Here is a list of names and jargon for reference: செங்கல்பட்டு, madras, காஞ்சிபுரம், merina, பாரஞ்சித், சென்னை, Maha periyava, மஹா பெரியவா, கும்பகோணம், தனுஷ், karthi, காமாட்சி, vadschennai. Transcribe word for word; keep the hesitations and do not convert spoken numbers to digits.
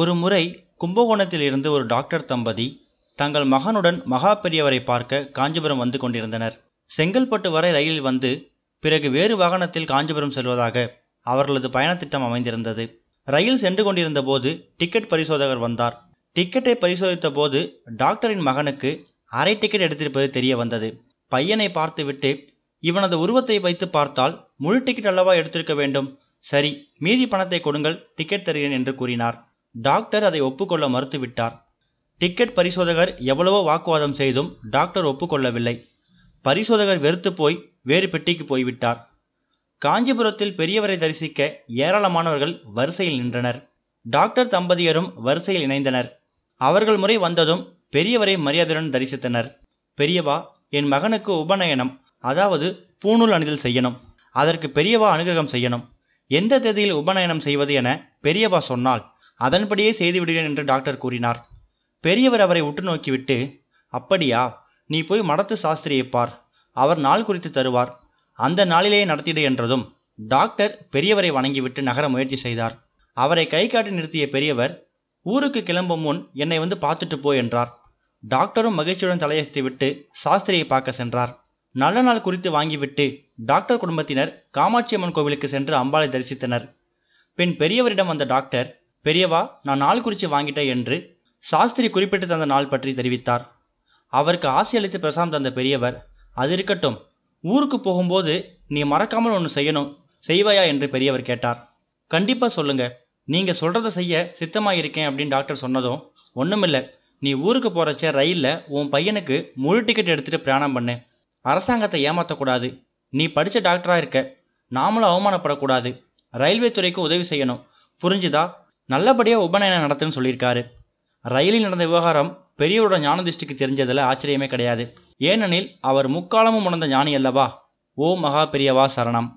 ஒரு முறை கும்பகோணத்திலிருந்து ஒரு டாக்டர் தம்பதி தங்கள் மகனுடன் மகா பெரியவரை பார்க்க காஞ்சிபுரம் வந்து கொண்டிருந்தனர். செங்கல்பட்டு வரை ரயிலில் வந்து பிறகு வேறு வாகனத்தில் காஞ்சிபுரம் செல்வதாக அவர்களது பயணத்திட்டம் அமைந்திருந்தது. ரயில் சென்று கொண்டிருந்த போது டிக்கெட் பரிசோதகர் வந்தார். டிக்கெட்டை பரிசோதித்த போது டாக்டரின் மகனுக்கு அரை டிக்கெட் எடுத்திருப்பது தெரிய வந்தது. பையனை பார்த்துவிட்டு, இவனது உருவத்தை வைத்து பார்த்தால் முழு டிக்கெட் அல்லவா எடுத்திருக்க வேண்டும், சரி மீதி பணத்தை கொடுங்கள், டிக்கெட் தருகிறேன் என்று கூறினார். டாக்டர் அதை ஒப்புக்கொள்ள மறுத்துவிட்டார். டிக்கெட் பரிசோதகர் எவ்வளவோ வாக்குவாதம் செய்தும் டாக்டர் ஒப்புக்கொள்ளவில்லை. பரிசோதகர் வெறுத்து போய் வேறு பெட்டிக்கு போய்விட்டார். காஞ்சிபுரத்தில் பெரியவரை தரிசிக்க ஏராளமானவர்கள் வரிசையில் நின்றனர். டாக்டர் தம்பதியரும் வரிசையில் இணைந்தனர். அவர்கள் முறை வந்ததும் பெரியவரை மரியாதையுடன் தரிசித்தனர். பெரியவா, என் மகனுக்கு உபநயனம், அதாவது பூணூல் அணிதல் செய்யணும், அதற்கு பெரியவா அனுகிரகம் செய்யணும். எந்த தேதியில் உபநயனம் செய்வது என பெரியவா சொன்னால் அதன்படியே செய்துவிடுகிறேன் என்று டாக்டர் கூறினார். பெரியவர் அவரை உற்று நோக்கிவிட்டு, அப்படியா, நீ போய் மடத்து சாஸ்திரியை பார், அவர் நாள் குறித்து தருவார், அந்த நாளிலேயே நடத்திடு என்றதும் டாக்டர் பெரியவரை வணங்கிவிட்டு நகர முயற்சி செய்தார். அவரை கை காட்டி நிறுத்திய பெரியவர், ஊருக்கு கிளம்பும் முன் என்னை வந்து பார்த்துட்டு போ என்றார். டாக்டரும் மகிழ்ச்சியுடன் தலையசைத்து விட்டு சாஸ்திரியை பார்க்க சென்றார். நல்ல நாள் குறித்து வாங்கிவிட்டு டாக்டர் குடும்பத்தினர் காமாட்சி அம்மன் கோவிலுக்கு சென்று அம்பாளை தரிசித்தனர். பின் பெரியவரிடம் வந்த டாக்டர், பெரியவா நான் நாள் குறித்து வாங்கிட்டேன் என்று சாஸ்திரி குறிப்பிட்டு தந்த நாள் பற்றி தெரிவித்தார். அவருக்கு ஆசை அளித்து பிரசாதம் தந்த பெரியவர், அது இருக்கட்டும், ஊருக்கு போகும்போது நீ மறக்காமல் ஒன்று செய்யணும், செய்வாயா என்று பெரியவர் கேட்டார். கண்டிப்பாக சொல்லுங்க, நீங்கள் சொல்கிறத செய்ய சித்தமாயிருக்கேன் அப்படின்னு டாக்டர் சொன்னதும், ஒன்றுமில்லை, நீ ஊருக்கு போகிறச்ச ரயிலில் உன் பையனுக்கு முழு டிக்கெட் எடுத்துகிட்டு பிரயாணம் பண்ணு, அரசாங்கத்தை ஏமாற்றக்கூடாது, நீ படித்த டாக்டராக இருக்க, நாமளும் அவமானப்படக்கூடாது, ரயில்வே துறைக்கு உதவி செய்யணும், புரிஞ்சுதா, நல்லபடியாக உபநயனம் நடத்துன்னு சொல்லியிருக்காரு. ரயிலில் நடந்த விவகாரம் பெரியவரோட ஞான திருஷ்டிக்கு தெரிஞ்சதில் ஆச்சரியமே கிடையாது. ஏனெனில் அவர் முக்காலமும் உணர்ந்த ஞானி அல்லவா. ஓ மகா பெரியவா சரணம்.